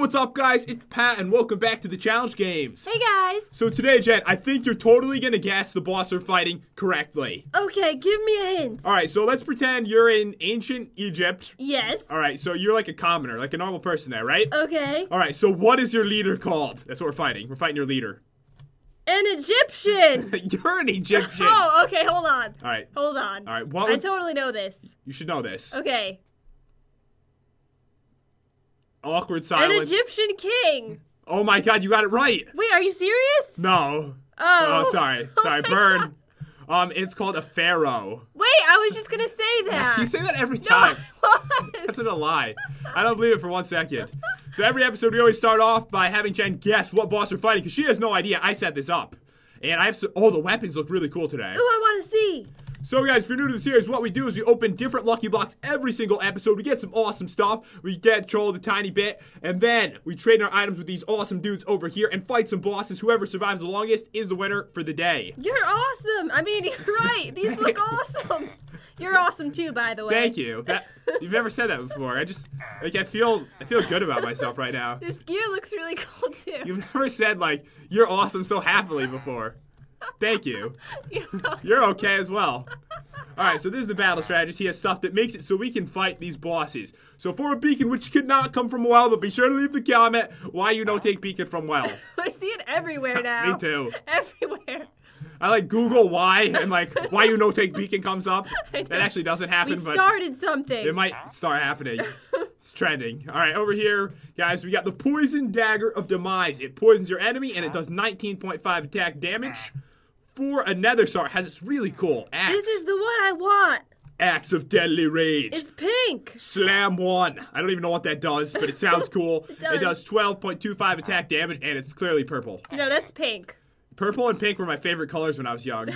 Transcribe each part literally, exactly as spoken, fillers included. what's up, guys? It's Pat, and welcome back to the Challenge Games. Hey, guys. So today, Jen, I think you're totally going to guess the boss we're fighting correctly. Okay, give me a hint. All right, so let's pretend you're in ancient Egypt. Yes. All right, so you're like a commoner, like a normal person there, right? Okay. All right, so what is your leader called? That's what we're fighting. We're fighting your leader. An Egyptian! You're an Egyptian! Oh, okay, hold on. All right. Hold on. All right, what would... I totally know this. You should know this. Okay. Awkward silence. An Egyptian king! Oh my god, you got it right! Wait, are you serious? No. Oh. Oh, sorry. Sorry, oh burn. God. Um, it's called a pharaoh. Wait, I was just gonna say that. You say that every time. No, I was. That's a lie. I don't believe it for one second. So every episode, we always start off by having Jen guess what boss we're fighting, because she has no idea. I set this up. And I have so- oh, the weapons look really cool today. Ooh, I wanna see! So guys, if you're new to the series, what we do is we open different lucky blocks every single episode. We get some awesome stuff. We get trolled a tiny bit. And then we trade our items with these awesome dudes over here and fight some bosses. Whoever survives the longest is the winner for the day. You're awesome. I mean, you're right. These look awesome. You're awesome too, by the way. Thank you. That, you've never said that before. I just, like, I feel, I feel good about myself right now. This gear looks really cool too. You've never said, like, you're awesome so happily before. Thank you. You're okay. You're okay as well. All right, so this is the battle strategist. He has stuff that makes it so we can fight these bosses. So for a beacon, which could not come from well, but be sure to leave the comment why you don't take beacon from well. I see it everywhere now. Me too. Everywhere. I like Google why and like why you don't take beacon comes up. That actually doesn't happen. We but started something. It might start happening. It's trending. All right, over here, guys, we got the Poison Dagger of Demise. It poisons your enemy and it does nineteen point five attack damage. For a Nether Star has this really cool axe. This is the one I want. Axe of Deadly Rage. It's pink. Slam one. I don't even know what that does, but it sounds cool. It does. It does twelve point two five attack damage, and it's clearly purple. No, that's pink. Purple and pink were my favorite colors when I was young. they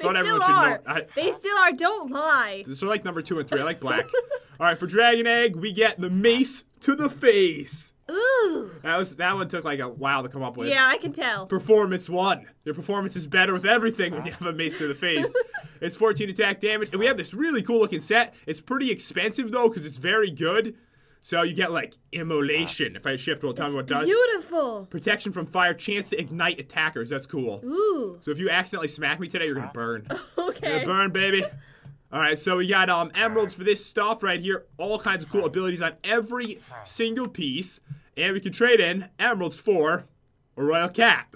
Thought still are. I, they still are. Don't lie. So like number two and three. I like black. All right, for Dragon Egg, we get the Mace to the Face. Ooh. That was that one took like a while to come up with. Yeah, I can tell. Performance one. Your performance is better with everything when you have a mace to the face. It's fourteen attack damage, and we have this really cool looking set. It's pretty expensive though, because it's very good. So you get like immolation. If I shift, it'll tell me what it does. Beautiful. Protection from fire, chance to ignite attackers. That's cool. Ooh. So if you accidentally smack me today, you're gonna burn. Okay. You're gonna burn, baby. Alright, so we got um, emeralds for this stuff right here. All kinds of cool abilities on every single piece. And we can trade in emeralds for a royal cat.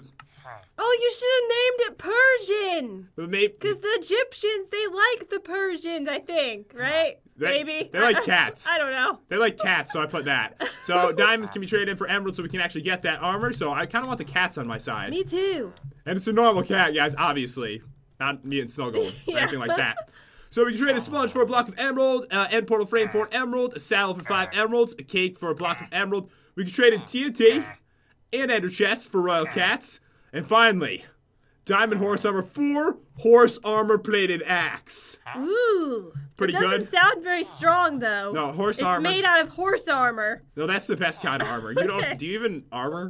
Oh, you should have named it Persian. Because the Egyptians, they like the Persians, I think, right? They, Maybe. They like cats. I don't know. They like cats, so I put that. So diamonds can be traded in for emeralds so we can actually get that armor. So I kind of want the cats on my side. Me too. And it's a normal cat, guys, obviously. Not me and Snuggle yeah. or anything like that. So we can trade a sponge for a block of emerald, uh, end portal frame for an emerald, a saddle for five emeralds, a cake for a block of emerald. We can trade a T N T and ender chest for royal cats. And finally, diamond horse armor for horse armor plated axe. Ooh. Pretty good. It doesn't sound very strong though. No, horse it's armor. It's made out of horse armor. No, that's the best kind of armor. You okay. don't, do you even armor?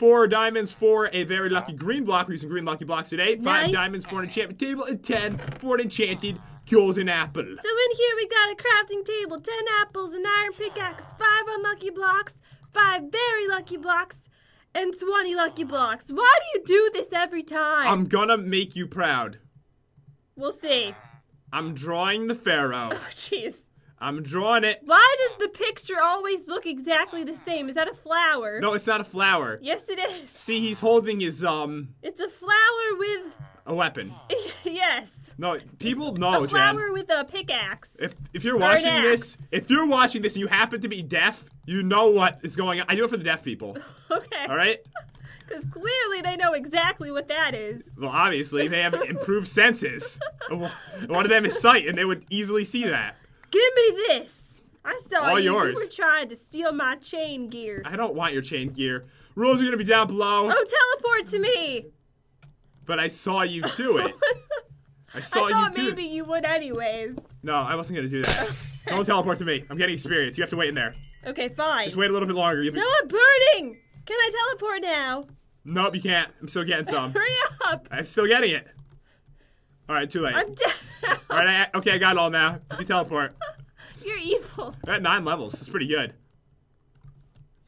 Four diamonds for a very lucky green block. We're using green lucky blocks today. Five nice. diamonds for an enchantment table and ten for an enchanted golden apple. So in here we got a crafting table, ten apples, an iron pickaxe, five unlucky blocks, five very lucky blocks, and twenty lucky blocks. Why do you do this every time? I'm gonna make you proud. We'll see. I'm drawing the pharaoh. Oh, jeez. I'm drawing it. Why does the picture always look exactly the same? Is that a flower? No, it's not a flower. Yes, it is. See, he's holding his, um... It's a flower with... a weapon. Yes. No, people know, a flower Jen. with a pickaxe. If, if you're watching this, if you're watching this and you happen to be deaf, you know what is going on. I do it for the deaf people. Okay. All right? Because clearly they know exactly what that is. Well, obviously, they have improved senses. One of them is sight, and they would easily see that. Give me this! I saw All you. yours. You were trying to steal my chain gear. I don't want your chain gear. Rules are gonna be down below. Oh, teleport to me! But I saw you do it. I saw I you do it. I thought maybe you would anyways. No, I wasn't gonna do that. Don't teleport to me. I'm getting experience. You have to wait in there. Okay, fine. Just wait a little bit longer. You'll be... No, I'm burning! Can I teleport now? Nope, you can't. I'm still getting some. Hurry up! I'm still getting it. Alright, too late. I'm dead. Alright, okay, I got it all now. You teleport. You're evil. We're at nine levels. It's pretty good.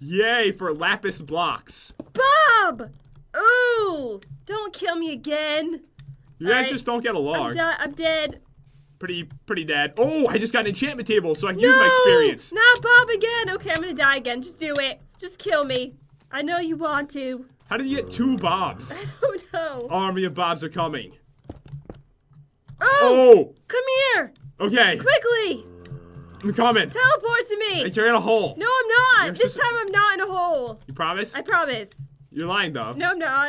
Yay for lapis blocks. Bob! Ooh! Don't kill me again. You guys right. just don't get along. I'm, I'm dead. Pretty, pretty dead. Oh, I just got an enchantment table, so I can no! use my experience. Not Bob again. Okay, I'm gonna die again. Just do it. Just kill me. I know you want to. How did you get two Bobs? I don't know. Army of Bobs are coming. Oh! Oh! Come here. Okay. Quickly. I'm coming. Teleport to me. Like you're in a hole. No, I'm not. You're this time I'm not in a hole. You promise? I promise. You're lying, though. No, I'm not.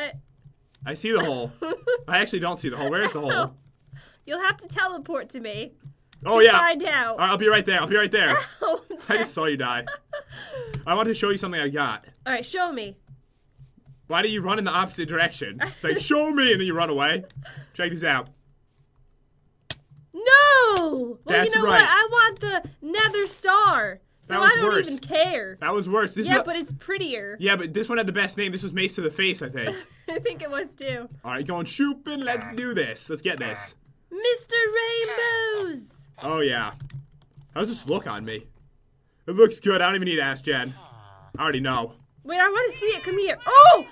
I see the hole. I actually don't see the hole. Where is the hole? Ow. You'll have to teleport to me. Oh, to yeah. find out. All right, I'll be right there. I'll be right there. Ow, I just saw you die. I want to show you something I got. All right, show me. Why do you run in the opposite direction? It's like, show me, and then you run away. Check this out. No! Well, That's you know right. what? I want the Nether Star. So I don't worse. even care. That was worse. This yeah, was... but it's prettier. Yeah, but this one had the best name. This was Mace to the Face, I think. I think it was, too. All right, going shooping. Let's do this. Let's get this. Mister Rainbows. Oh, yeah. How does this look on me? It looks good. I don't even need to ask Jen. I already know. Wait, I want to see it. Come here. Oh!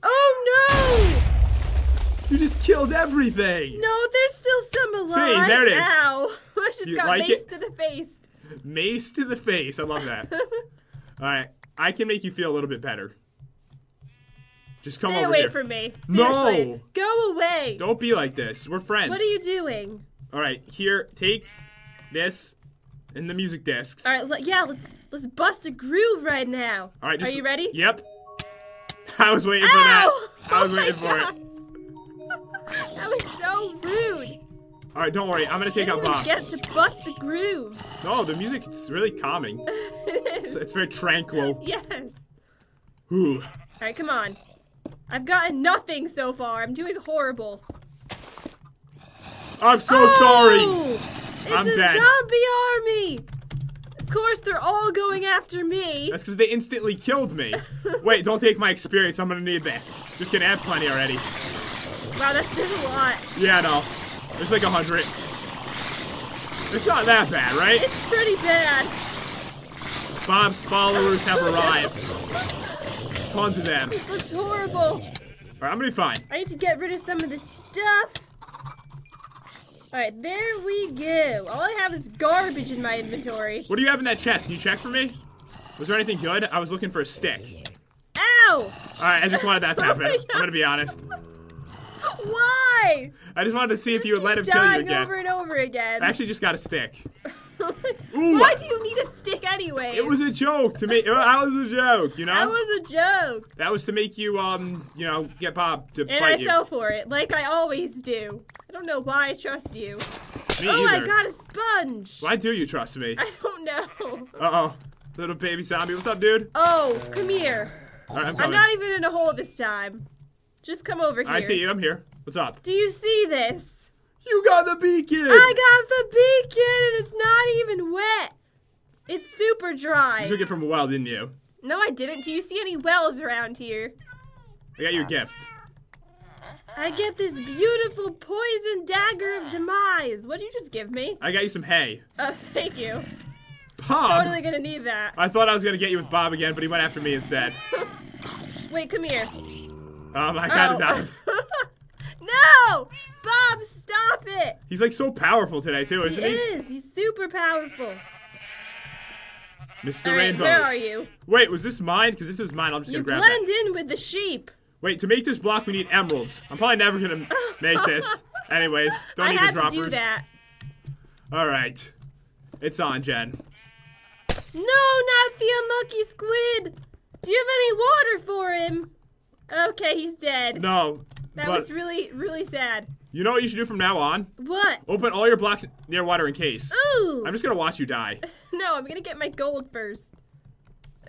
Oh, no! You just killed everything. No, there's still some alive. See, there it is. Ow. I just you got like Mace it? to the Face. Mace to the Face. I love that. All right. I can make you feel a little bit better. Just come Stay over here. Stay away from me. Seriously. No. Go away. Don't be like this. We're friends. What are you doing? All right. Here, take this and the music discs. All right. Yeah, let's let's bust a groove right now. All right. Just, are you ready? Yep. I was waiting Ow! for that. I was oh waiting for God. it. That was so rude. All right, don't worry. I'm gonna take out Bob. Get to bust the groove. No, the music is really calming. It is. It's, it's very tranquil. Yes. Ooh. All right, come on. I've gotten nothing so far. I'm doing horrible. I'm so oh! sorry. It's I'm a dead. zombie army. Of course, they're all going after me. That's because they instantly killed me. Wait, don't take my experience. I'm gonna need this. Just gonna have plenty already. Wow, that's there's a lot. Yeah, no. There's like a hundred. It's not that bad, right? It's pretty bad. Bob's followers have arrived. Tons of them. This looks horrible. Alright, I'm gonna be fine. I need to get rid of some of this stuff. Alright, there we go. All I have is garbage in my inventory. What do you have in that chest? Can you check for me? Was there anything good? I was looking for a stick. Ow! Alright, I just wanted that to happen. Oh I'm gonna be honest. Why? I just wanted to see just if you would let him kill you again. Over and over again. I actually just got a stick. Ooh. Why do you need a stick anyway? It was a joke to me. That was a joke, you know. That was a joke. That was to make you, um, you know, get Bob to and bite I you. And I fell for it, like I always do. I don't know why I trust you. Me oh, either. I got a sponge. Why do you trust me? I don't know. Uh oh, little baby zombie. What's up, dude? Oh, come here. All right, I'm, I'm not even in a hole this time. Just come over here. I see you. I'm here. What's up? Do you see this? You got the beacon! I got the beacon and it's not even wet. It's super dry. You took it from a well, didn't you? No, I didn't. Do you see any wells around here? I got you a gift. I get this beautiful poison dagger of demise. What did you just give me? I got you some hay. Oh, uh, thank you. Bob? Totally gonna need that. I thought I was gonna get you with Bob again, but he went after me instead. Wait, come here. Um, I gotta die. No! Bob, stop it! He's like so powerful today too, isn't he? He is. He's super powerful. Mister All right, Rainbows. Where are you? Wait, was this mine? Because this is mine. I'm just gonna grab it. You blend that. in with the sheep. Wait, to make this block, we need emeralds. I'm probably never gonna make this. Anyways, don't I need the droppers. I had to do that. All right. It's on, Jen. No, not the unlucky squid! Do you have any water for him? Okay, he's dead. No. That was really, really sad. You know what you should do from now on? What? Open all your blocks near water in case. Ooh! I'm just gonna watch you die. No, I'm gonna get my gold first.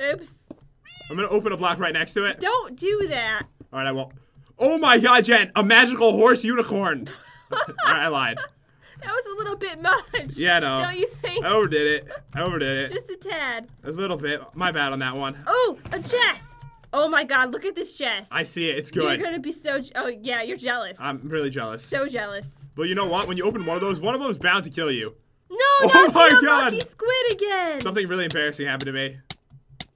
Oops. I'm gonna open a block right next to it. Don't do that. Alright, I won't. Oh my god, Jen! A magical horse unicorn! Alright, I lied. That was a little bit much. Yeah, no. Don't you think? I overdid it. I overdid it. Just a tad. A little bit. My bad on that one. Oh, a chest! Oh my god, look at this chest. I see it, it's good. You're gonna be so, oh yeah, you're jealous. I'm really jealous. So jealous. Well, you know what, when you open one of those, one of them's bound to kill you. No, oh not my the god. Squid again. Something really embarrassing happened to me.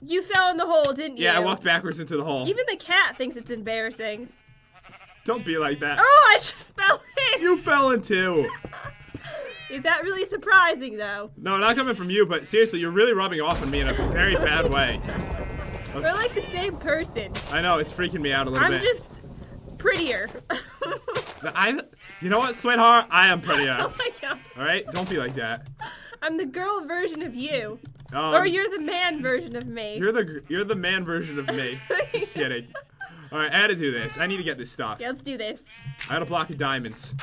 You fell in the hole, didn't you? Yeah, I walked backwards into the hole. Even the cat thinks it's embarrassing. Don't be like that. Oh, I just fell in. You fell in too. Is that really surprising, though? No, not coming from you, but seriously, you're really rubbing off on me in a very bad way. Okay. We're like the same person. I know, it's freaking me out a little I'm bit. I'm just prettier. I, you know what, sweetheart? I am prettier. Oh my God. All right? Don't be like that. I'm the girl version of you. Um, or you're the man version of me. You're the you're the man version of me. Just kidding. All right, I had to do this. I need to get this stuff. Yeah, let's do this. I got a block of diamonds.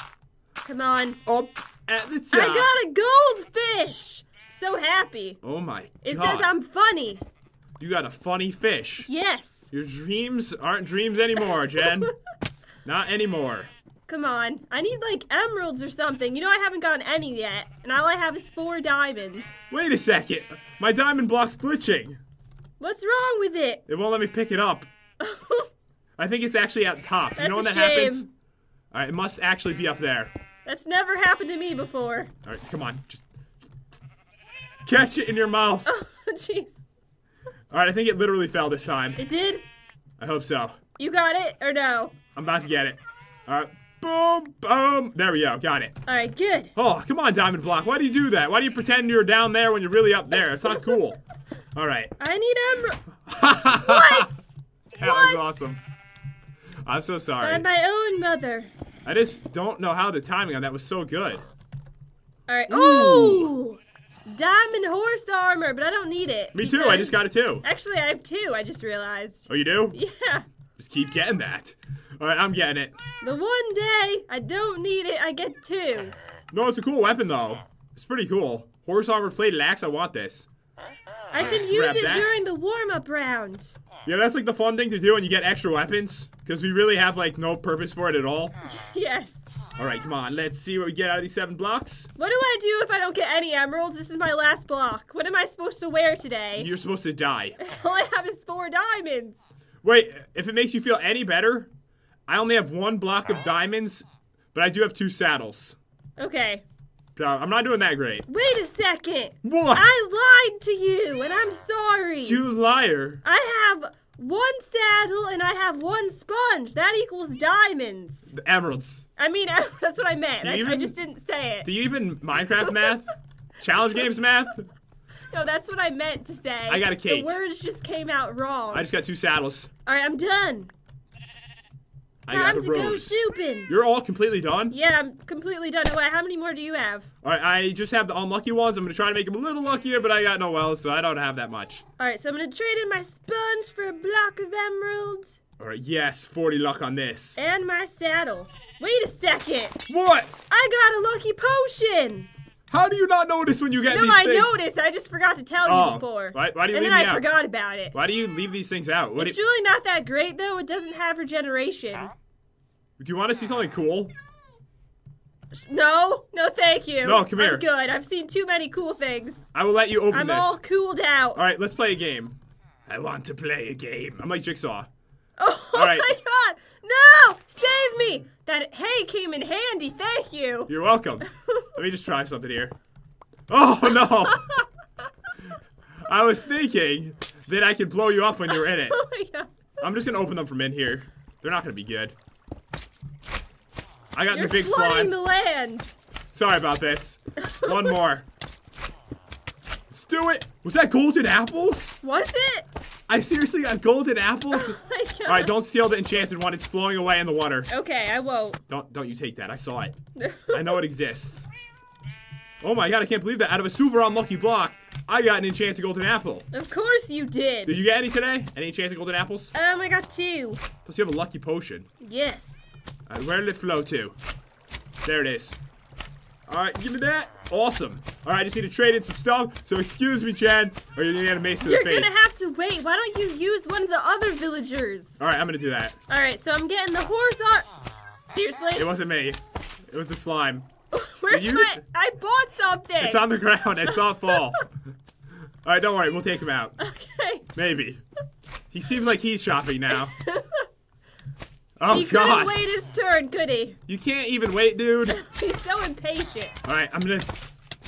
Come on. Oh, at the top. I got a goldfish. So happy. Oh my God. It says I'm funny. You got a funny fish. Yes. Your dreams aren't dreams anymore, Jen. Not anymore. Come on. I need, like, emeralds or something. You know I haven't gotten any yet, and all I have is four diamonds. Wait a second. My diamond block's glitching. What's wrong with it? It won't let me pick it up. I think it's actually at the top. That's you know when that shame. happens? All right, it must actually be up there. That's never happened to me before. All right, come on. Just catch it in your mouth. Oh, jeez. All right, I think it literally fell this time. It did? I hope so. You got it or no? I'm about to get it. All right. Boom, boom. There we go. Got it. All right, good. Oh, come on, Diamond Block. Why do you do that? Why do you pretend you're down there when you're really up there? It's not cool. All right. I need emerald. What? That what? was awesome. I'm so sorry. By my own mother. I just don't know how the timing on that was so good. All right. Ooh. Ooh. Diamond horse armor, but I don't need it. Me too. I just got it too. Actually, I have two. I just realized. Oh, you do? Yeah. Just keep getting that. All right, I'm getting it. The one day I don't need it, I get two. No, it's a cool weapon, though. It's pretty cool. Horse armor plated axe, I want this. I can Let's use it that. during the warm-up round. Yeah, that's like the fun thing to do when you get extra weapons, because we really have, like, no purpose for it at all. Yes. All right, come on. Let's see what we get out of these seven blocks. What do I do if I don't get any emeralds? This is my last block. What am I supposed to wear today? You're supposed to die. All I have is four diamonds. Wait, if it makes you feel any better, I only have one block of diamonds, but I do have two saddles. Okay. So I'm not doing that great. Wait a second. What? I lied to you, and I'm sorry. You liar. I have one saddle, and I have one sponge. That equals diamonds. The emeralds. I mean, that's what I meant. I, even, I just didn't say it. Do you even Minecraft math? Challenge Games math? No, that's what I meant to say. I got a cake. The words just came out wrong. I just got two saddles. All right, I'm done. I Time to go shooping. You're all completely done? Yeah, I'm completely done. Wait, how many more do you have? All right, I just have the unlucky ones. I'm going to try to make them a little luckier, but I got no wells, so I don't have that much. All right, so I'm going to trade in my sponge for a block of emeralds. All right, yes, forty luck on this. And my saddle. Wait a second. What? I got a lucky potion. How do you not notice when you get no, these I things? No, I noticed. I just forgot to tell oh, you before. Why, why do you and leave then me I out? forgot about it. Why do you leave these things out? What it's really not that great, though. It doesn't have regeneration. Do you want to see something cool? No. No, thank you. No, come here. I'm good. I've seen too many cool things. I will let you open I'm this. I'm all cooled out. All right, let's play a game. I want to play a game. I'm like Jigsaw. Oh, all right. My God. No! Save me! That hay came in handy. Thank you. You're welcome. Let me just try something here. Oh, no. I was thinking that I could blow you up when you're in it. Oh my God. I'm just going to open them from in here. They're not going to be good. I got you're the big slime. You're flooding the land. Sorry about this. One more. Let's do it. Was that golden apples? Was it? I seriously got golden apples? Oh my God. All right, don't steal the enchanted one. It's flowing away in the water. Okay, I won't. Don't don't you take that. I saw it. I know it exists. Oh my God, I can't believe that. Out of a super unlucky block, I got an enchanted golden apple. Of course you did. Did you get any today? Any enchanted golden apples? Um, I got two. Plus you have a lucky potion. Yes. All right, where did it flow to? There it is. All right, give me that. Awesome. All right, I just need to trade in some stuff. So excuse me, Jen, or you're going to get a mace to the face. You're going to have to wait. Why don't you use one of the other villagers? All right, I'm going to do that. All right, so I'm getting the horse ar- Seriously? It wasn't me. It was the slime. Where's you... my- I bought something. It's on the ground. I saw it fall. All right, don't worry. We'll take him out. Okay. Maybe. He seems like he's shopping now. Oh, he God. He couldn't wait his turn, could he? You can't even wait, dude. He's so impatient. All right, I'm gonna...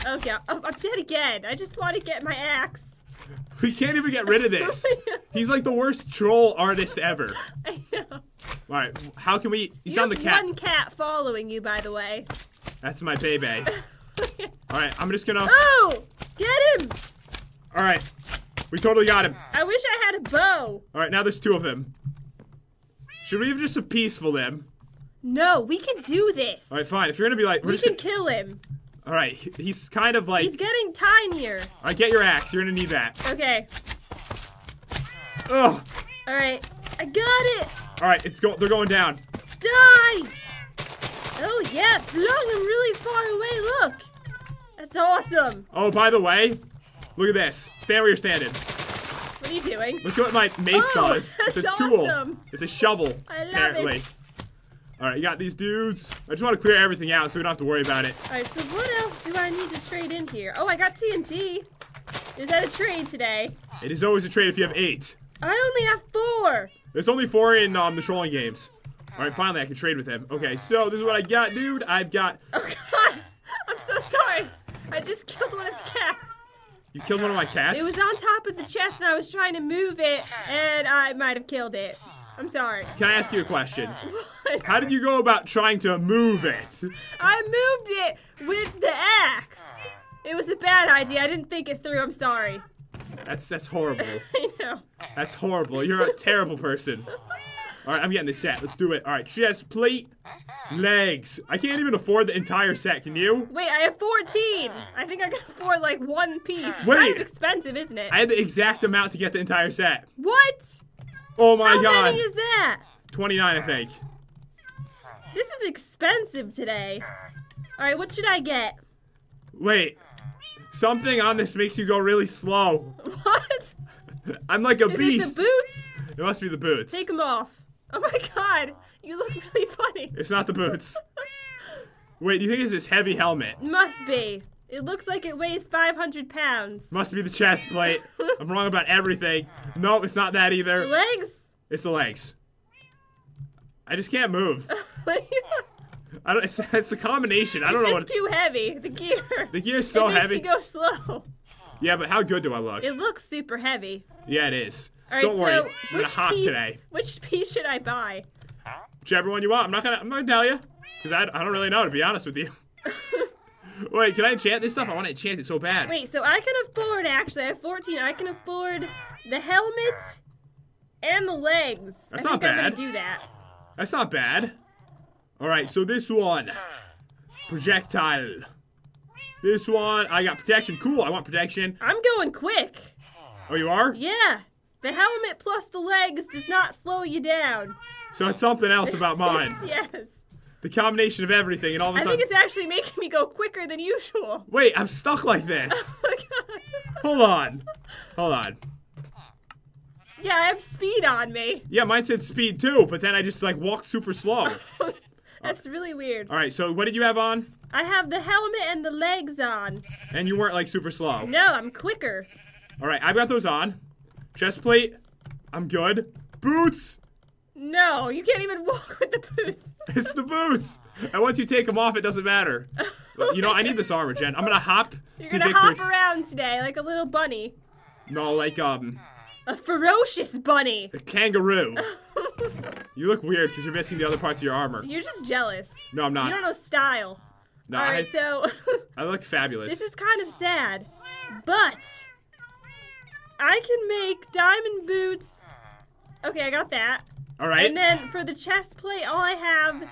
Okay, oh, I'm dead again. I just want to get my axe. We can't even get rid of this. He's like the worst troll artist ever. I know. All right, how can we? He's you on the cat. One cat following you, by the way. That's my baby. All right, I'm just gonna. Oh, get him! All right, we totally got him. I wish I had a bow. All right, now there's two of him. Should we have just appeaseful them? No, we can do this. All right, fine. If you're gonna be like, we're we just can gonna... kill him. All right, he's kind of like... He's getting tinier. All right, get your axe. You're going to need that. Okay. Ugh. All right, I got it. All right, it's go they're going down. Die. Oh, yeah, flung him really far away. Look. That's awesome. Oh, by the way, look at this. Stand where you're standing. What are you doing? Look at what my mace oh, does. It's a tool. Awesome. It's a shovel, I love apparently. It. All right, you got these dudes. I just want to clear everything out so we don't have to worry about it. All right, so what else do I need to trade in here? Oh, I got T N T. Is that a trade today? It is always a trade if you have eight. I only have four. There's only four in um, the trolling games. All right, finally, I can trade with him. Okay, so this is what I got, dude. I've got... Oh, God. I'm so sorry. I just killed one of the cats. You killed one of my cats? It was on top of the chest, and I was trying to move it, and I might have killed it. I'm sorry. Can I ask you a question? What? How did you go about trying to move it? I moved it with the axe. It was a bad idea. I didn't think it through. I'm sorry. That's that's horrible. I know. That's horrible. You're a terrible person. All right, I'm getting the set. Let's do it. All right, chest plate, legs. I can't even afford the entire set. Can you? Wait, I have fourteen. I think I can afford like one piece. Wait. It's kind of expensive, isn't it? I had the exact amount to get the entire set. What? Oh my god. How many is that? twenty-nine, I think. This is expensive today. Alright, what should I get? Wait. Something on this makes you go really slow. What? I'm like a is beast. Is it the boots? It must be the boots. Take them off. Oh my god. You look really funny. It's not the boots. Wait, do you think it's this heavy helmet? Must be. It looks like it weighs five hundred pounds. Must be the chest plate. I'm wrong about everything. No, it's not that either. The legs? It's the legs. I just can't move. I don't, it's, it's a combination. I don't know what. It's just too heavy. The gear. The gear's so heavy. It makes you go slow. Yeah, but how good do I look? It looks super heavy. Yeah, it is. All right, don't worry. So I'm gonna hop today. Which piece should I buy? Whichever one you want. I'm not gonna. I'm not gonna tell you because I, I don't really know, to be honest with you. Wait, can I enchant this stuff? I want to enchant it so bad. Wait, so I can afford, actually, I have fourteen. I can afford the helmet and the legs. That's not bad. I think I'm gonna do that. That's not bad. All right, so this one, projectile. This one, I got protection. Cool, I want protection. I'm going quick. Oh, you are? Yeah. The helmet plus the legs does not slow you down. So it's something else about mine. Yes. The combination of everything, and all of a sudden... I think it's actually making me go quicker than usual. Wait, I'm stuck like this. Oh my god. Hold on. Hold on. Yeah, I have speed on me. Yeah, mine said speed too, but then I just, like, walked super slow. That's really weird. All right, so what did you have on? I have the helmet and the legs on. And you weren't, like, super slow. No, I'm quicker. All right, I've got those on. Chest plate. I'm good. Boots. No, you can't even walk with the boots. It's the boots. And once you take them off, it doesn't matter. You know, I need this armor, Jen. I'm going to hop You're going to gonna hop around today like a little bunny. No, like, um... a ferocious bunny. A kangaroo. You look weird because you're missing the other parts of your armor. You're just jealous. No, I'm not. You don't know style. No, All I, right, so... I look fabulous. This is kind of sad, but... I can make diamond boots. Okay, I got that. All right. And then for the chest plate, all I have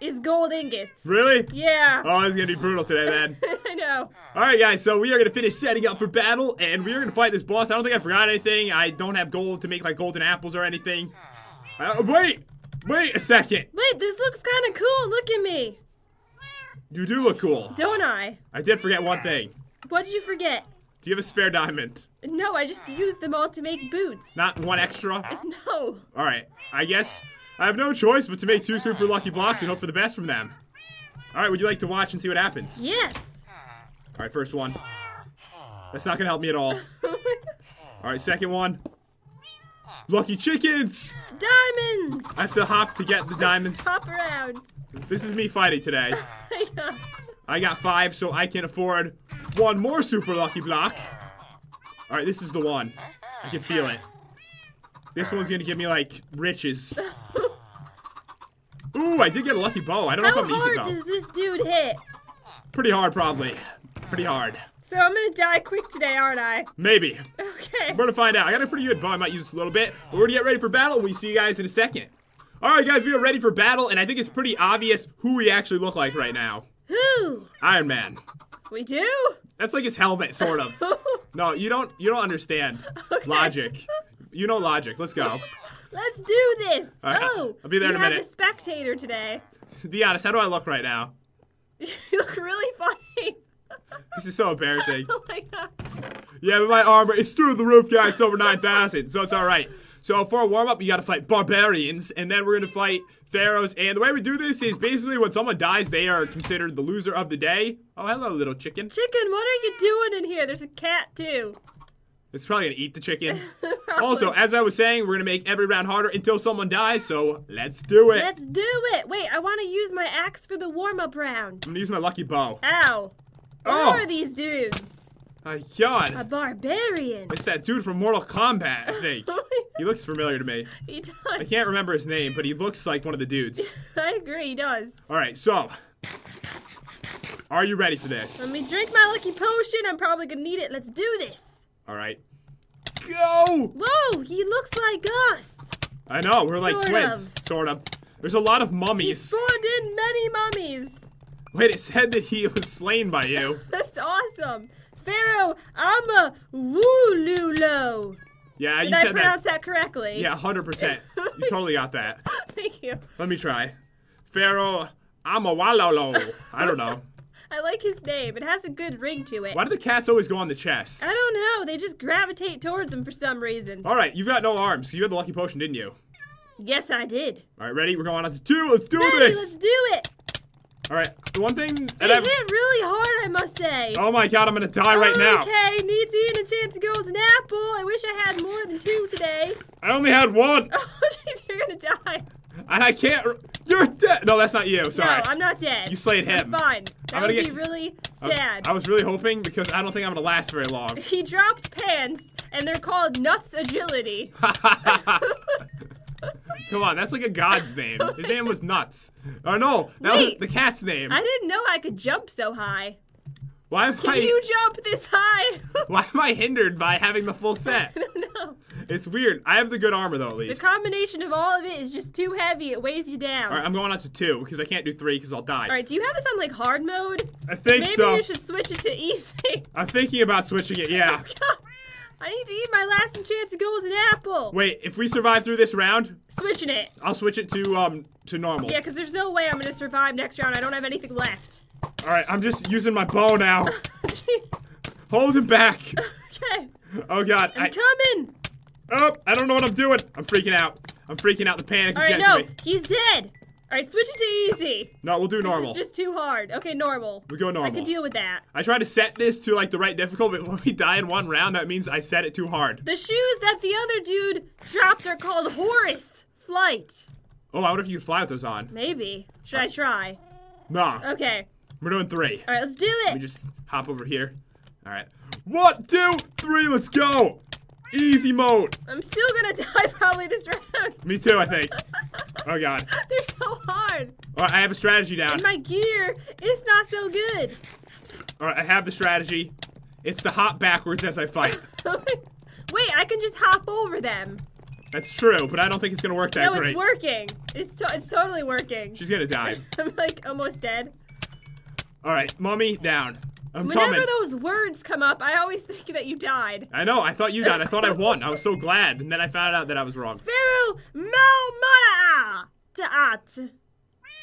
is gold ingots. Really? Yeah. Oh, it's going to be brutal today, man. I know. All right, guys. So we are going to finish setting up for battle, and we are going to fight this boss. I don't think I forgot anything. I don't have gold to make, like, golden apples or anything. Uh, wait. Wait a second. Wait, this looks kind of cool. Look at me. You do look cool. Don't I? I did forget one thing. What did you forget? Do you have a spare diamond? No, I just used them all to make boots. Not one extra? No. All right, I guess I have no choice but to make two super lucky blocks and hope for the best from them. All right, would you like to watch and see what happens? Yes. All right, first one. That's not gonna help me at all. All right, second one. Lucky chickens! Diamonds! I have to hop to get the diamonds. Hop around. This is me fighting today. Yeah. I got five, so I can afford one more super lucky block. Alright, this is the one. I can feel it. This one's gonna give me, like, riches. Ooh, I did get a lucky bow. I don't How know if I'm gonna use it, though. How hard does this dude hit? Pretty hard, probably. Pretty hard. So I'm gonna die quick today, aren't I? Maybe. Okay. We're gonna find out. I got a pretty good bow. I might use this a little bit. We're gonna get ready for battle. We see you guys in a second. Alright, guys, we are ready for battle, and I think it's pretty obvious who we actually look like right now. Who? Iron Man. We do? That's like his helmet, sort of. No, you don't you don't understand. Okay. Logic. You know logic. Let's go. Let's do this. Right, oh, I'll be there in a minute. You have a spectator today. Be honest, how do I look right now? You look really funny. This is so embarrassing. Oh my god. Yeah, but my armor is through the roof, guys. It's over nine thousand, so it's all right. So for a warm-up, you gotta fight barbarians, and then we're gonna fight pharaohs. And the way we do this is basically when someone dies, they are considered the loser of the day. Oh, hello, little chicken. Chicken, what are you doing in here? There's a cat, too. It's probably gonna eat the chicken. Also, as I was saying, we're gonna make every round harder until someone dies, so let's do it. Let's do it. Wait, I wanna use my axe for the warm-up round. I'm gonna use my lucky bow. Ow. Oh. Who are these dudes? My god. A barbarian. It's that dude from Mortal Kombat, I think. He looks familiar to me. He does. I can't remember his name, but he looks like one of the dudes. I agree, he does. Alright, so... are you ready for this? Let me drink my lucky potion. I'm probably gonna need it. Let's do this. All right. Go! Whoa, he looks like us. I know, we're like twins, sort of. There's a lot of mummies. He spawned in many mummies. Wait, it said that he was slain by you. That's awesome. Pharaoh, I'm a Woolulo. Yeah, you said that. Did I pronounce that correctly? Yeah, one hundred percent. You totally got that. Thank you. Let me try. Pharaoh, I'm a Walolo. I don't know. I like his name. It has a good ring to it. Why do the cats always go on the chest? I don't know. They just gravitate towards him for some reason. All right, you've got no arms. You had the lucky potion, didn't you? Yes, I did. All right, ready? We're going on to two. Let's do ready, this. Let's do it. All right, the one thing that I've... It hit really hard, I must say. Oh, my God, I'm going to die oh, right now. Okay, needs to eat a chance to go with an apple. I wish I had more than two today. I only had one. Oh, jeez, you're going to die. And I can't... You're dead! No, that's not you, sorry. No, I'm not dead. You slayed him. That's fine. That I'm would get, be really sad. I, I was really hoping because I don't think I'm going to last very long. He dropped pants, and they're called Nuts Agility. Come on, that's like a god's name. His name was Nuts. Oh, no, that Wait, was the cat's name. I didn't know I could jump so high. Why am Can I, you jump this high? Why am I hindered by having the full set? I don't know. It's weird. I have the good armor, though, at least. The combination of all of it is just too heavy. It weighs you down. All right, I'm going on to two because I can't do three because I'll die. All right, do you have this on, like, hard mode? I think Maybe so. Maybe you should switch it to easy. I'm thinking about switching it, yeah. Oh, God. I need to eat my last chance to go with an apple. Wait, if we survive through this round... Switching it. I'll switch it to um to normal. Yeah, because there's no way I'm going to survive next round. I don't have anything left. All right, I'm just using my bow now. Hold him back. Okay. Oh, God. I'm I... coming. Oh, I don't know what I'm doing. I'm freaking out. I'm freaking out. The panic All is right, getting no, to me. He's dead. All right, switch it to easy. No, we'll do normal. It's just too hard. Okay, normal. We'll go normal. I can deal with that. I tried to set this to, like, the right difficulty, but when we die in one round, that means I set it too hard. The shoes that the other dude dropped are called Horus Flight. Oh, I wonder if you could fly with those on. Maybe. Should right. I try? Nah. Okay. We're doing three. All right, let's do it. Let me just hop over here. All right. One, two, three, let's go. Easy mode. I'm still gonna die probably this round. Me too, I think. Oh god. They're so hard. Alright, I have a strategy down. And my gear is not so good. Alright, I have the strategy. It's to hop backwards as I fight. Wait, I can just hop over them. That's true, but I don't think it's gonna work that no, great. No, it's working. It's, to it's totally working. She's gonna die. I'm like almost dead. Alright, mommy down. I'm Whenever coming. those words come up, I always think that you died. I know, I thought you died. I thought I won. I was so glad. And then I found out that I was wrong. Pharaoh Malmaat.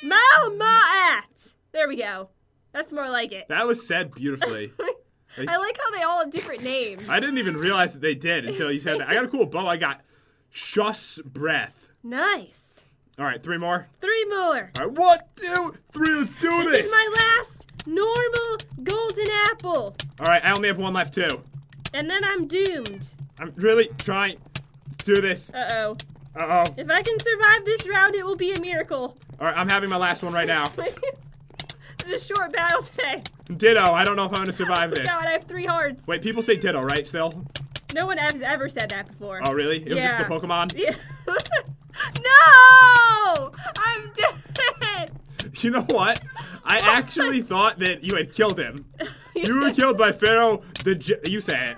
Malmaat. There we go. That's more like it. That was said beautifully. Like, I like how they all have different names. I didn't even realize that they did until you said that. I got a cool bow. I got Shuss Breath. Nice. All right, three more. Three more. All right, one, two, three. Let's do this. This is my last. Normal golden apple. All right, I only have one left too. And then I'm doomed. I'm really trying to do this. Uh-oh. Uh-oh. If I can survive this round, it will be a miracle. All right, I'm having my last one right now. This is a short battle today. Ditto. I don't know if I'm going to survive oh, this. God, I have three hearts. Wait, people say ditto, right, still? No one has ever said that before. Oh, really? It yeah. was just the Pokemon? Yeah. No! I'm dead! You know what? I what? actually thought that you had killed him. You were killed by Pharaoh the J- You say it.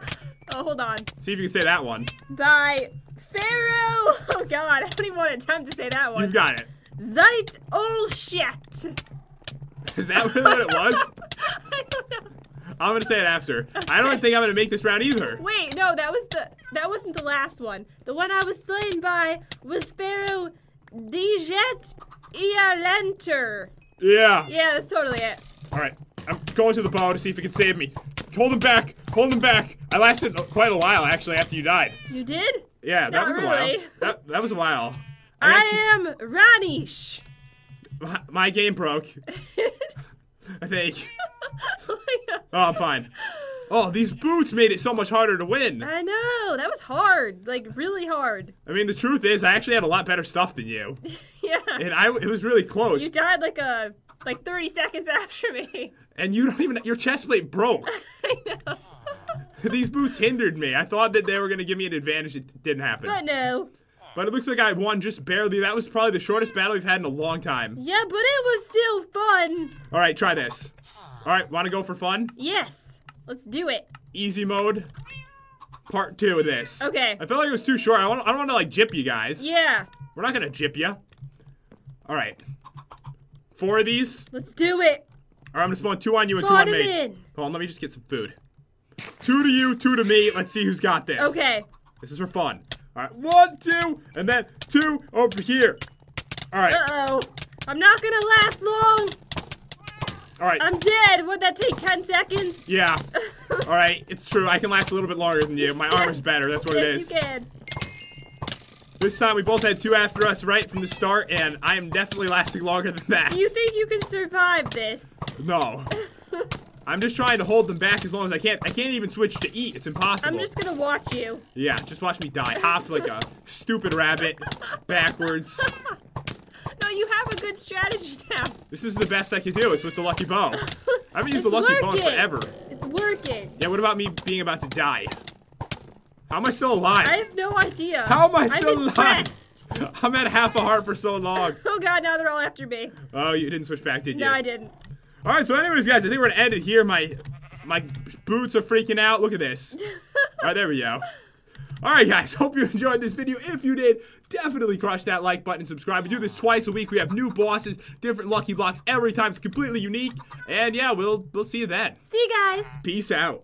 Oh, hold on. See if you can say that one. By Pharaoh. Oh, God. I don't even want to attempt to say that one. You've got it. Zeit all shit. Is that really what it was? I don't know. I'm going to say it after. Okay. I don't think I'm going to make this round either. Wait, no, that was the that wasn't the last one. The one I was slain by was Pharaoh Dijet Ialenter. Yeah. Yeah, that's totally it. All right. I'm going to the bow to see if it can save me. Hold him back. Hold him back. I lasted quite a while, actually, after you died. You did? Yeah, that Not was a really. while. That, that was a while. I, I am Ranish. My, my game broke. I think. Oh, I'm fine. Oh, these boots made it so much harder to win. I know. That was hard. Like, really hard. I mean, the truth is, I actually had a lot better stuff than you. Yeah. And I, it was really close. You died like a, like thirty seconds after me. And you don't even, your chest plate broke. I know. These boots hindered me. I thought that they were going to give me an advantage. It didn't happen. But no. But it looks like I won just barely. That was probably the shortest battle we've had in a long time. Yeah, but it was still fun. All right, try this. All right, want to go for fun? Yes. Let's do it. Easy mode. Part two of this. Okay. I felt like it was too short. I, want, I don't want to, like, gyp you guys. Yeah. We're not going to gyp you. All right. Four of these. Let's do it. All right, I'm going to spawn two on you and Spawn two on me. In. Hold on, let me just get some food. Two to you, two to me. Let's see who's got this. Okay. This is for fun. All right. One, two, and then two over here. All right. Uh-oh. I'm not going to last long. All right. I'm dead. Would that take ten seconds? Yeah. All right. It's true. I can last a little bit longer than you. My armor's better. That's what yes, it is. You can. This time we both had two after us right from the start, and I am definitely lasting longer than that. Do you think you can survive this? No. I'm just trying to hold them back as long as I can. I can't even switch to eat. It's impossible. I'm just going to watch you. Yeah. Just watch me die. Hop like a stupid rabbit backwards. No, you have a good strategy now. This is the best I can do. It's with the lucky bow. I haven't used the lucky bow in forever. It's working. Yeah, what about me being about to die? How am I still alive? I have no idea. How am I still I'm alive? I'm at half a heart for so long. Oh, God, now they're all after me. Oh, you didn't switch back, did you? No, I didn't. All right, so anyways, guys, I think we're going to end it here. My, my boots are freaking out. Look at this. All right, there we go. Alright guys, hope you enjoyed this video. If you did, definitely crush that like button and subscribe. We do this twice a week. We have new bosses, different lucky blocks every time. It's completely unique. And yeah, we'll we'll see you then. See you guys. Peace out.